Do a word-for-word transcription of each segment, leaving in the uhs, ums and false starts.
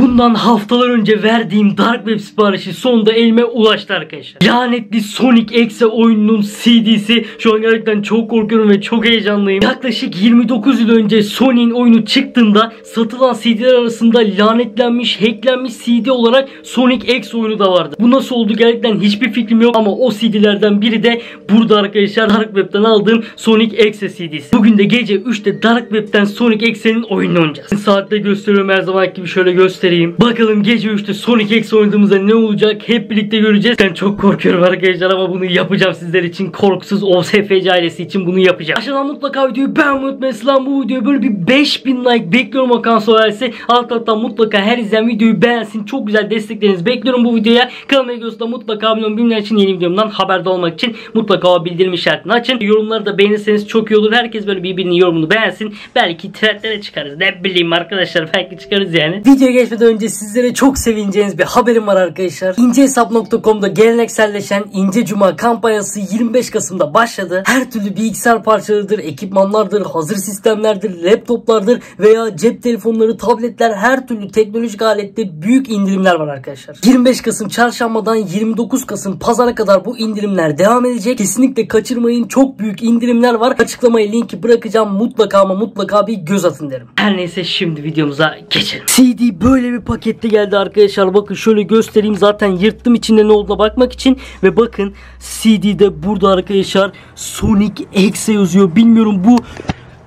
Bundan haftalar önce verdiğim Dark Web siparişi sonunda elime ulaştı arkadaşlar. Lanetli Sonic eksi oyununun C D'si. Şu an gerçekten çok korkuyorum ve çok heyecanlıyım. Yaklaşık yirmi dokuz yıl önce Sonic'in oyunu çıktığında satılan C D'ler arasında lanetlenmiş, hacklenmiş C D olarak Sonic eksi oyunu da vardı. Bu nasıl oldu gerçekten hiçbir fikrim yok ama o C D'lerden biri de burada arkadaşlar, Dark Web'den aldığım Sonic eksi C D'si. Bugün de gece üçte Dark Web'den Sonic eksi'nin oyununu oynayacağız. Saatte gösteriyorum her zaman gibi, şöyle göstereyim. Bakalım gece üçte Sonic eksi oynadığımızda ne olacak hep birlikte göreceğiz. Ben çok korkuyorum arkadaşlar ama bunu yapacağım sizler için. Korkusuz O S F ailesi için bunu yapacağım. Aşağıdan mutlaka videoyu beğenmeyi unutmayın. Lan bu videoya böyle bir beş bin like bekliyorum Okan Solay'si. Alt alttan mutlaka her izleyen videoyu beğensin. Çok güzel desteklerinizi bekliyorum bu videoya. Kanalıma videosu da mutlaka abone olun. Bilmeyen için, yeni videomdan haberdar olmak için mutlaka o bildirim işaretini açın. Yorumları da beğenirseniz çok iyi olur. Herkes böyle birbirinin yorumunu beğensin. Belki trendlere çıkarız. Ne bileyim arkadaşlar, belki çıkarız yani. Videoya geçmeden önce sizlere çok sevineceğiniz bir haberim var arkadaşlar. İnce hesap nokta com'da gelenekselleşen İnce Cuma kampanyası yirmi beş Kasım'da başladı. Her türlü bilgisayar parçalarıdır, ekipmanlardır, hazır sistemlerdir, laptoplardır veya cep telefonları, tabletler, her türlü teknolojik alette büyük indirimler var arkadaşlar. yirmi beş Kasım çarşambadan yirmi dokuz Kasım pazara kadar bu indirimler devam edecek. Kesinlikle kaçırmayın. Çok büyük indirimler var. Açıklamaya linki bırakacağım. Mutlaka ama mutlaka bir göz atın derim. Her neyse şimdi videomuza geçelim. C D böyle bir pakette geldi arkadaşlar. Bakın şöyle göstereyim. Zaten yırttım içinde ne olduğuna bakmak için ve bakın C D'de burada arkadaşlar Sonic eksi yazıyor. Bilmiyorum, bu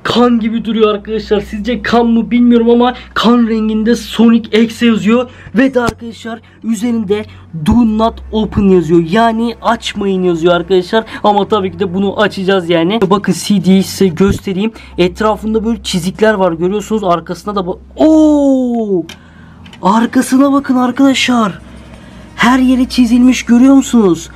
kan gibi duruyor arkadaşlar. Sizce kan mı bilmiyorum ama kan renginde Sonic eksi yazıyor. Ve de arkadaşlar üzerinde do not open yazıyor. Yani açmayın yazıyor arkadaşlar. Ama tabii ki de bunu açacağız yani. Bakın C D'yi size göstereyim. Etrafında böyle çizikler var, görüyorsunuz. Arkasına da bak. Oo! Arkasına bakın arkadaşlar. Her yeri çizilmiş, görüyor musunuz?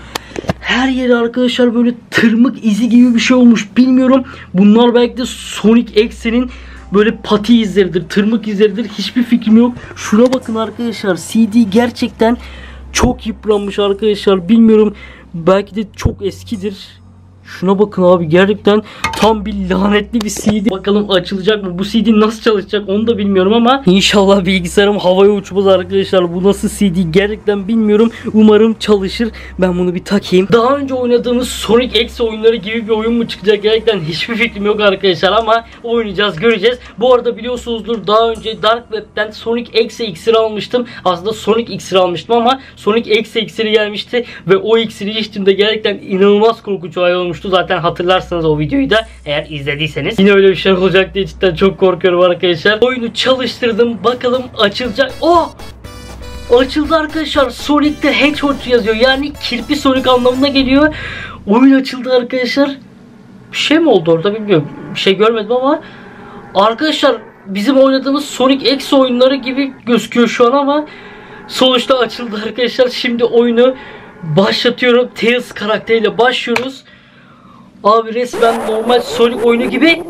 Her yeri arkadaşlar böyle tırmık izi gibi bir şey olmuş. Bilmiyorum. Bunlar belki de Sonic eksi'nin böyle pati izleridir, tırmık izleridir. Hiçbir fikrim yok. Şuna bakın arkadaşlar. C D gerçekten çok yıpranmış arkadaşlar. Bilmiyorum. Belki de çok eskidir. Şuna bakın abi, gerçekten tam bir lanetli bir C D. Bakalım açılacak mı? Bu C D nasıl çalışacak onu da bilmiyorum ama inşallah bilgisayarım havaya uçmaz arkadaşlar. Bu nasıl C D gerçekten bilmiyorum. Umarım çalışır. Ben bunu bir takayım. Daha önce oynadığımız Sonic eksi oyunları gibi bir oyun mu çıkacak gerçekten hiçbir fikrim yok arkadaşlar ama oynayacağız, göreceğiz. Bu arada biliyorsunuzdur, daha önce Dark Web'den Sonic eksi iksiri almıştım. Aslında Sonic iksiri almıştım ama Sonic eksi iksiri gelmişti ve o iksiri içtiğimde gerçekten inanılmaz korkunç olay olmuş. Zaten hatırlarsanız o videoyu da, eğer izlediyseniz. Yine öyle bir şey olacak diye cidden çok korkuyorum arkadaşlar. Oyunu çalıştırdım, bakalım açılacak. Oh! Açıldı arkadaşlar. Sonic the Hedgehog yazıyor. Yani kirpi Sonic anlamına geliyor. Oyun açıldı arkadaşlar. Bir şey mi oldu orada bilmiyorum. Bir şey görmedim ama arkadaşlar bizim oynadığımız Sonic eksi oyunları gibi gözüküyor şu an ama sonuçta açıldı arkadaşlar. Şimdi oyunu başlatıyorum. Tails karakteriyle başlıyoruz. Abi resmen normal Sonic oyunu gibi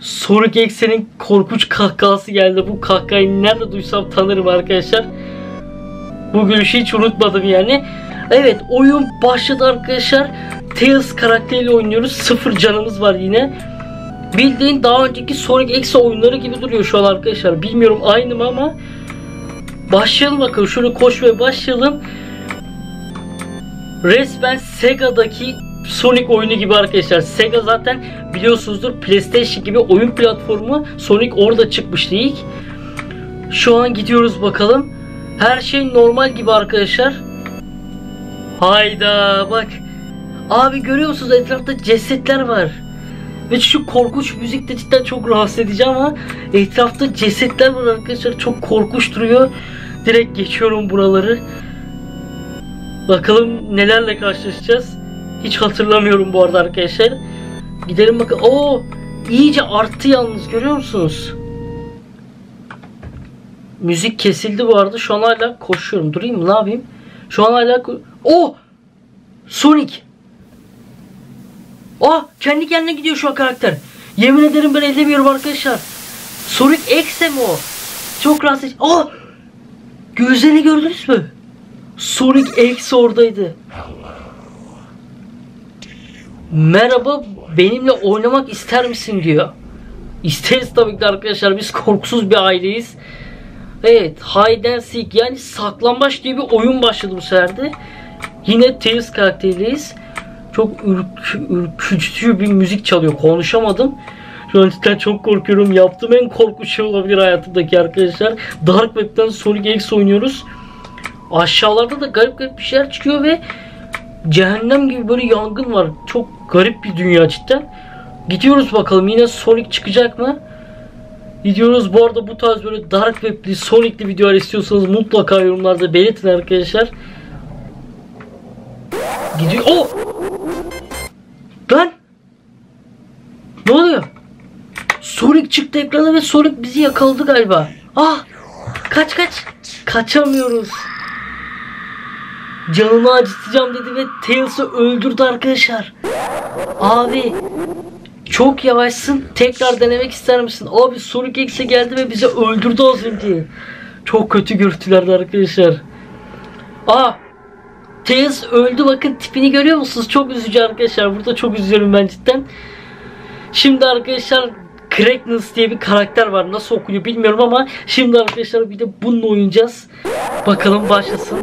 Sonic eksi'nin korkunç kahkahası geldi. Bu kahkahayı nerede duysam tanırım arkadaşlar. Bu gülüşü hiç unutmadım yani. Evet, oyun başladı arkadaşlar. Tails karakteriyle oynuyoruz. Sıfır canımız var yine. Bildiğin daha önceki Sonic eksi oyunları gibi duruyor şu an arkadaşlar. Bilmiyorum aynı mı ama başlayalım bakalım. Şunu koşmaya başlayalım. Resmen Sega'daki Sonic oyunu gibi arkadaşlar. Sega zaten biliyorsunuzdur Playstation gibi oyun platformu. Sonic orada çıkmıştı ilk. Şu an gidiyoruz bakalım. Her şey normal gibi arkadaşlar. Hayda bak. Abi görüyor musunuz, etrafta cesetler var. Ve şu korkunç müzik de cidden çok rahatsız edici ama etrafta cesetler var arkadaşlar. Çok korkunç duruyor. Direkt geçiyorum buraları. Bakalım nelerle karşılaşacağız. Hiç hatırlamıyorum bu arada arkadaşlar. Gidelim bakın. Oo, iyice arttı yalnız, görüyor musunuz? Müzik kesildi bu arada. Şu an hala koşuyorum. Durayım mı, ne yapayım? Şu an hala o Sonic. Ah, kendi kendine gidiyor şu an karakter. Yemin ederim ben ellemiyorum arkadaşlar. Sonic eksi mi o? Çok rahatsız. Ah! Gözlerini gördünüz mü? Sonic eksi oradaydı. Merhaba, benimle oynamak ister misin diyor. İsteriz tabii ki arkadaşlar, biz korkusuz bir aileyiz. Evet, hide and seek yani saklambaç diye bir oyun başladı bu seferde. Yine Tails karakterindeyiz. Çok ürk, ürkütücü bir müzik çalıyor. Konuşamadım. Şu an cidden çok korkuyorum. Yaptığım en korkunç şey olabilir hayatımdaki arkadaşlar. Dark Web'den Sonic X oynuyoruz. Aşağılarda da garip garip bir şeyler çıkıyor ve cehennem gibi böyle yangın var. Çok garip bir dünya cidden. Gidiyoruz bakalım, yine Sonic çıkacak mı? Gidiyoruz. Bu arada bu tarz böyle Dark Web'li, Sonic'li videolar istiyorsanız mutlaka yorumlarda belirtin arkadaşlar. Gidiyor. Oh! Lan! Ne oluyor? Sonic çıktı ekrana ve Sonic bizi yakaladı galiba. Ah! Kaç kaç! Kaçamıyoruz. Canını acıtacağım dedi ve Tails'ı öldürdü arkadaşlar. Abi çok yavaşsın. Tekrar denemek ister misin? Abi Sonic X'e geldi ve bizi öldürdü az önce. Çok kötü görüntülerdi arkadaşlar. Aa! Tails öldü, bakın tipini görüyor musunuz? Çok üzücü arkadaşlar. Burada çok üzülüyorum ben cidden. Şimdi arkadaşlar Knuckles diye bir karakter var. Nasıl okunuyor bilmiyorum ama şimdi arkadaşlar bir de bununla oynayacağız. Bakalım başlasın.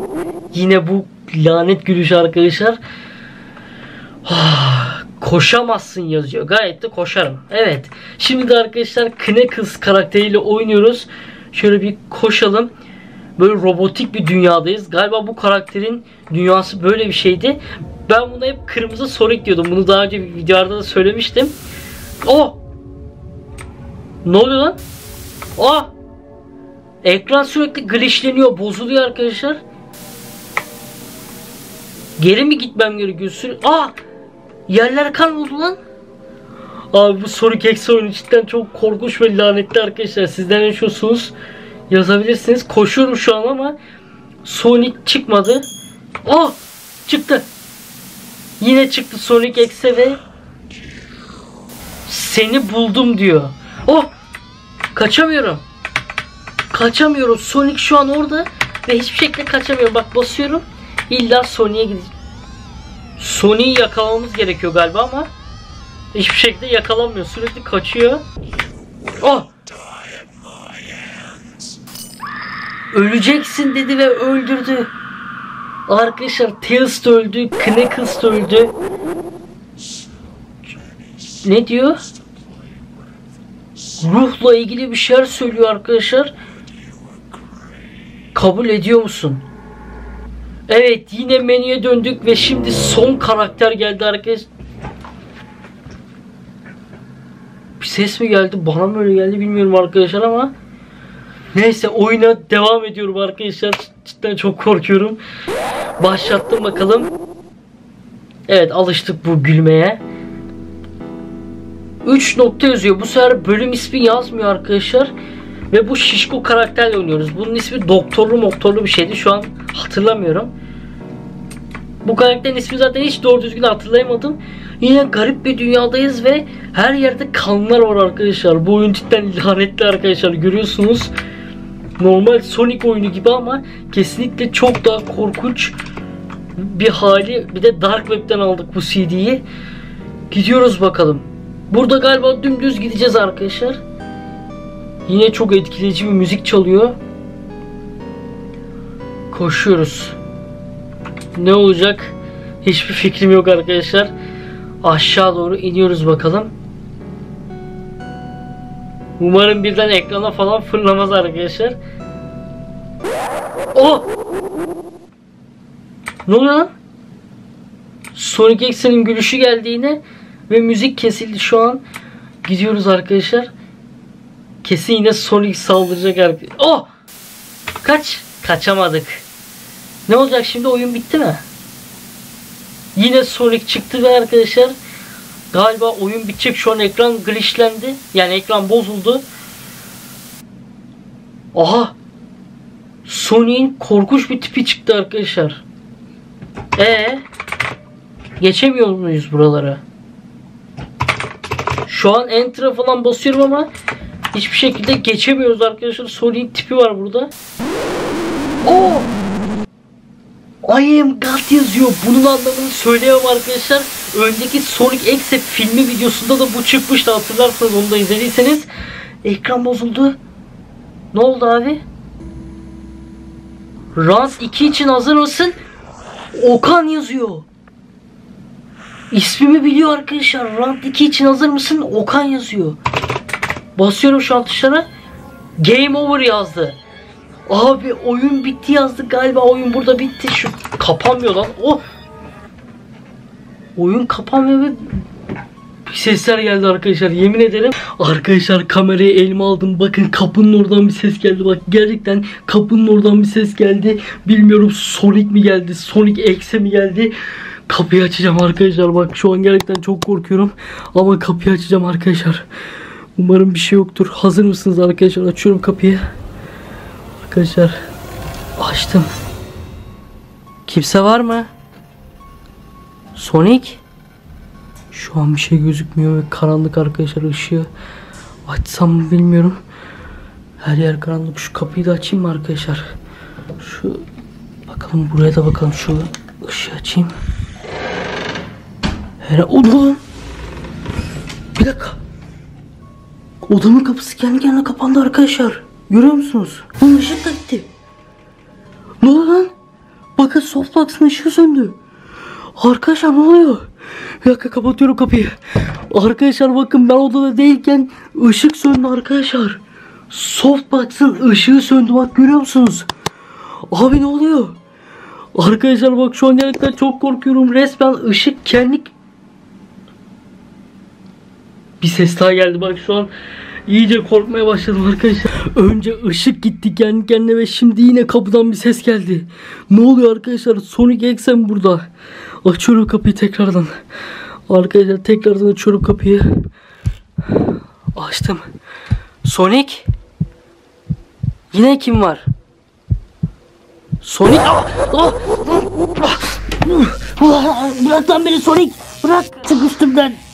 Yine bu lanet gülüşü arkadaşlar. Koşamazsın yazıyor. Gayet de koşarım. Evet. Şimdi de arkadaşlar Knuckles karakteriyle oynuyoruz. Şöyle bir koşalım. Böyle robotik bir dünyadayız. Galiba bu karakterin dünyası böyle bir şeydi. Ben buna hep kırmızı Sonic diyordum. Bunu daha önce bir videoda da söylemiştim. Oh! Ne oluyor lan? Oh! Ekran sürekli glitchleniyor, bozuluyor arkadaşlar. Geri mi gitmem gerekiyor? Ah! Yerler kan oldu lan. Abi bu Sonic X oyunu cidden çok korkunç ve lanetli arkadaşlar. Sizden ne düşünüyorsunuz? Yazabilirsiniz. Koşuyorum şu an ama Sonic çıkmadı. Oh! Çıktı. Yine çıktı Sonic X'e ve seni buldum diyor. Oh! Kaçamıyorum. Kaçamıyorum. Sonic şu an orada ve hiçbir şekilde kaçamıyorum. Bak basıyorum. İlla Sonic'e gideceğim. Sonic'i yakalamamız gerekiyor galiba ama hiçbir şekilde yakalanmıyor. Sürekli kaçıyor. Oh! Öleceksin dedi ve öldürdü. Arkadaşlar Tails de öldü, Knuckles de öldü. Ne diyor? Ruhla ilgili bir şeyler söylüyor arkadaşlar. Kabul ediyor musun? Evet, yine menüye döndük ve şimdi son karakter geldi arkadaşlar. Bir ses mi geldi? Bana mı öyle geldi bilmiyorum arkadaşlar ama neyse oyuna devam ediyorum arkadaşlar. Cidden çok korkuyorum. Başlattım bakalım. Evet, alıştık bu gülmeye. üç nokta yazıyor. Bu sefer bölüm ismi yazmıyor arkadaşlar. Ve bu şişko karakterle oynuyoruz. Bunun ismi doktorlu moktorlu bir şeydi. Şu an hatırlamıyorum. Bu karakterin ismi zaten hiç doğru düzgün hatırlayamadım. Yine garip bir dünyadayız ve her yerde kanlar var arkadaşlar. Bu oyun cidden lanetli arkadaşlar. Görüyorsunuz. Normal Sonic oyunu gibi ama kesinlikle çok daha korkunç bir hali. Bir de Dark Web'den aldık bu C D'yi. Gidiyoruz bakalım. Burada galiba dümdüz gideceğiz arkadaşlar. Yine çok etkileyici bir müzik çalıyor. Koşuyoruz. Ne olacak? Hiçbir fikrim yok arkadaşlar. Aşağı doğru iniyoruz bakalım. Umarım birden ekrana falan fırlamaz arkadaşlar. Oh! Ne oluyor lan? Sonic X'in gülüşü geldi yine. Ve müzik kesildi şu an. Gidiyoruz arkadaşlar. Kesin yine Sonic saldıracak arkadaşlar. Oh! Kaç! Kaçamadık. Ne olacak şimdi? Oyun bitti mi? Yine Sonic çıktı ve arkadaşlar galiba oyun bitecek. Şu an ekran glitchlendi. Yani ekran bozuldu. Aha! Sonic'in korkunç bir tipi çıktı arkadaşlar. Ee, geçemiyor muyuz buralara? Şu an enter'a falan basıyorum ama hiçbir şekilde geçemiyoruz arkadaşlar. Sonic'in tipi var burada. Oh! I am God yazıyor. Bunun anlamını söyleyemem arkadaşlar. Önceki Sonic X filmi videosunda da bu çıkmıştı. Hatırlarsanız, onu da izlediyseniz. Ekran bozuldu. Ne oldu abi? Runs iki için hazır mısın? Okan yazıyor. İsmimi biliyor arkadaşlar. Runs iki için hazır mısın? Okan yazıyor. Basıyorum şu an tuşlara. Game over yazdı. Abi oyun bitti yazdı galiba. Oyun burada bitti. Şu kapanmıyor lan. Oh. Oyun kapanmıyor ve sesler geldi arkadaşlar, yemin ederim. Arkadaşlar kamerayı elime aldım, bakın kapının oradan bir ses geldi, bak gerçekten kapının oradan bir ses geldi. Bilmiyorum Sonic mi geldi, Sonic exe mi geldi? Kapıyı açacağım arkadaşlar, bak şu an gerçekten çok korkuyorum ama kapıyı açacağım arkadaşlar. Umarım bir şey yoktur. Hazır mısınız arkadaşlar? Açıyorum kapıyı. Arkadaşlar açtım. Kimse var mı? Sonic? Şu an bir şey gözükmüyor ve karanlık arkadaşlar, ışığı açsam mı bilmiyorum. Her yer karanlık. Şu kapıyı da açayım mı arkadaşlar? Şu bakalım, buraya da bakalım. Şu ışığı açayım. Her odam. Bir dakika. Odamın kapısı kendi kendine kapandı arkadaşlar. Görüyor musunuz? Bu ışık da gitti. Ne oldu lan? Bakın softbox'ın ışığı söndü. Arkadaşlar ne oluyor? Bir dakika, kapatıyorum kapıyı. Arkadaşlar bakın ben odada değilken ışık söndü arkadaşlar. Softbox'ın ışığı söndü, bak görüyor musunuz? Abi ne oluyor? Arkadaşlar bak şu an gerçekten çok korkuyorum. Resmen ışık kendi... Bir ses daha geldi, bak şu an iyice korkmaya başladım arkadaşlar. Önce ışık gitti kendi kendine ve şimdi yine kapıdan bir ses geldi. Ne oluyor arkadaşlar? Sonic exe mi burada? Açıyorum kapıyı tekrardan. Arkadaşlar tekrardan açıyorum kapıyı. Açtım. Sonic? Yine kim var? Sonic? Ah! Ah! Bırak lan beni Sonic! Bırak! Çık üstümden!